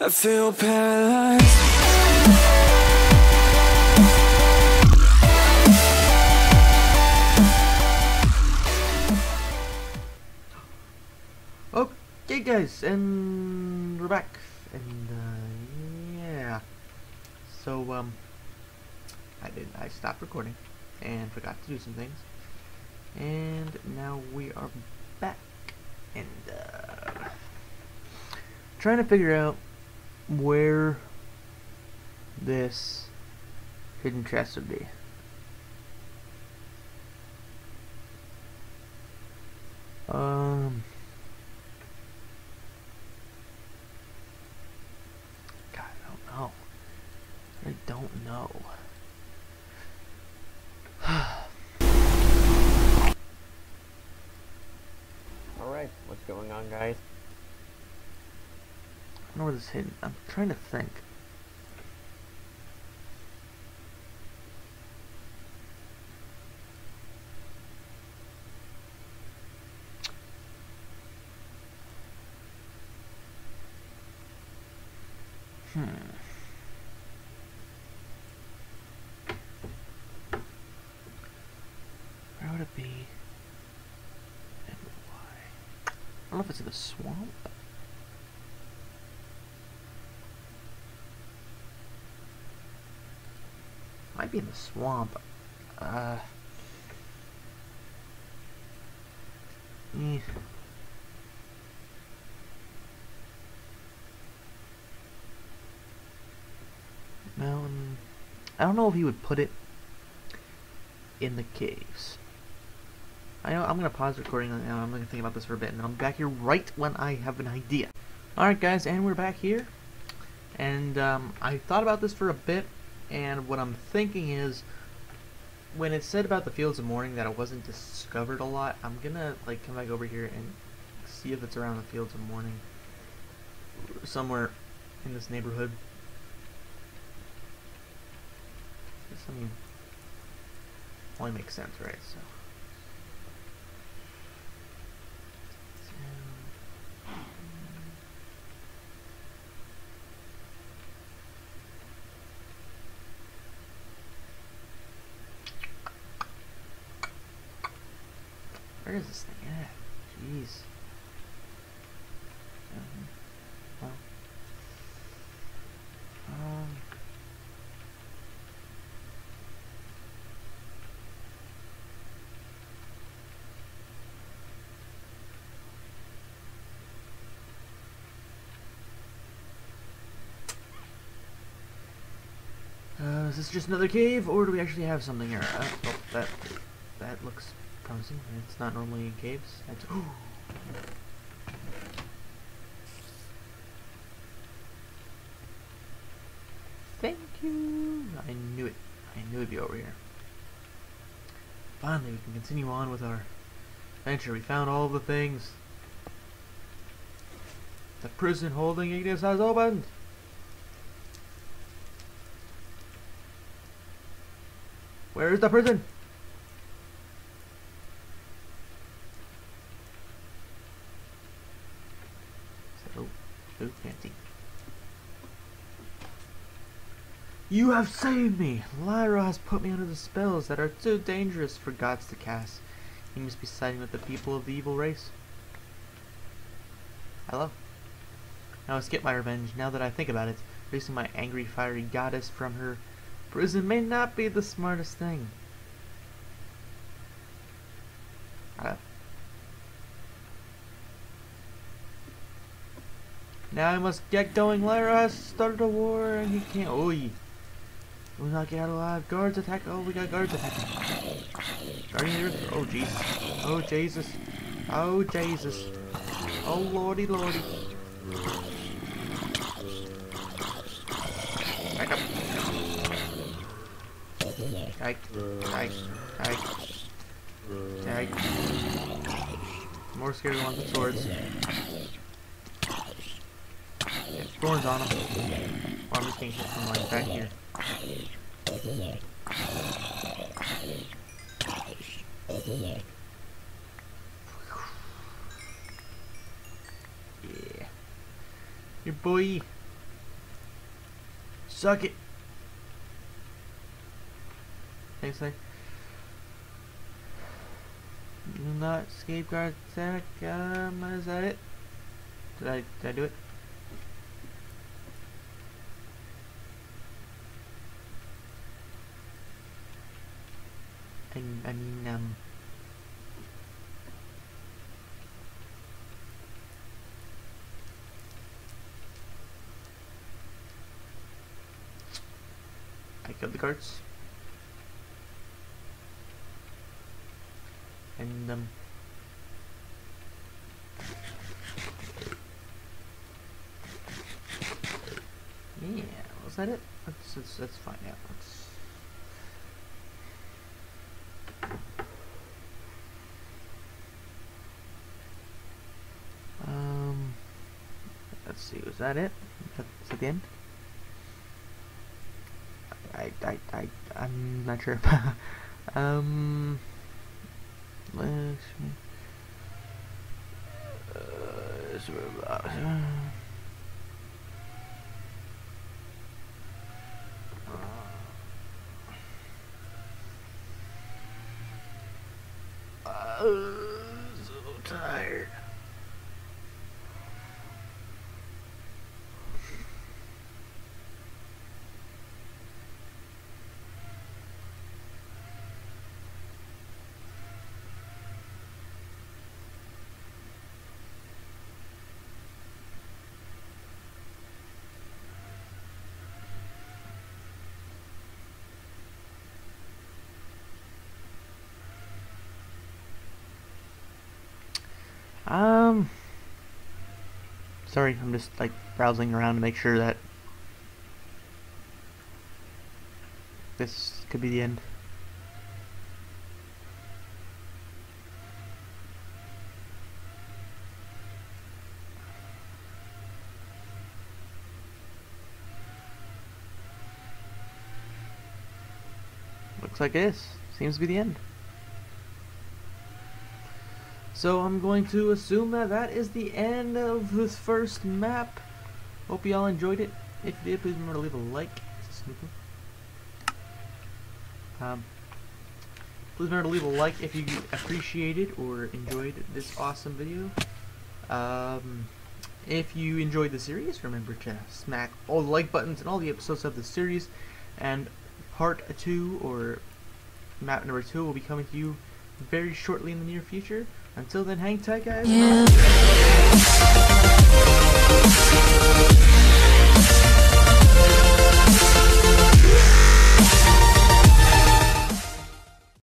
I feel paralyzed. Okay guys, and we're back, and yeah, so I stopped recording and forgot to do some things, and now we are back, and trying to figure out where this hidden chest would be. I don't know. Alright, what's going on, guys? I don't know where this is hidden. I'm trying to think. I don't know if it's in the swamp. Might be in the swamp. Mountain. I don't know if he would put it in the caves. I know, I'm going to pause recording and I'm going to think about this for a bit, and I'm back here right when I have an idea. Alright guys, and we're back here, and I thought about this for a bit, and what I'm thinking is, when it said about the Fields of Morning that it wasn't discovered a lot, I'm going to like come back over here and see if it's around the Fields of Morning, somewhere in this neighborhood. This, I mean, only makes sense, right? So. Where is this thing at? Jeez. Is this just another cave, or do we actually have something here? Oh, that looks promising. It's not normally in caves. That's, ooh. Thank you. I knew it. I knew it'd be over here. Finally, we can continue on with our adventure. We found all the things. The prison holding Ignis has opened. Where is the prison? You have saved me! Lyra has put me under the spells that are too dangerous for gods to cast. You must be siding with the people of the evil race. Hello. I must get my revenge now that I think about it. Releasing my angry, fiery goddess from her prison may not be the smartest thing. Hello. Now I must get going. Lyra has started a war and he can't. Oy. We will not get out alive. Guards attack. Oh, we got guards attacking. Oh, Jesus. Oh, Jesus. Oh, Jesus. Oh, lordy, lordy. Back up. Kike. Kike. Kike. Kike. More scary ones with swords. Yeah, thorns on them. Oh, I'm just getting hit from like back here. Yeah. Your boy. Suck it. Next thing. Do not scapegoat attack. Is that it? Did I do it? I mean. I killed the guards. And yeah, was that it? Let's find out. Let's see. Was that it? That's the end. I'm not sure. So tired. Sorry, I'm just like browsing around to make sure that this could be the end. Looks like it is. Seems to be the end. So I'm going to assume that that is the end of this first map. Hope you all enjoyed it. If you did, please remember to leave a like. Please remember to leave a like if you appreciated or enjoyed this awesome video. If you enjoyed the series, remember to smack all the like buttons and all the episodes of the series. And part 2 or map number 2 will be coming to you very shortly in the near future. Until then, hang tight, guys. Yeah.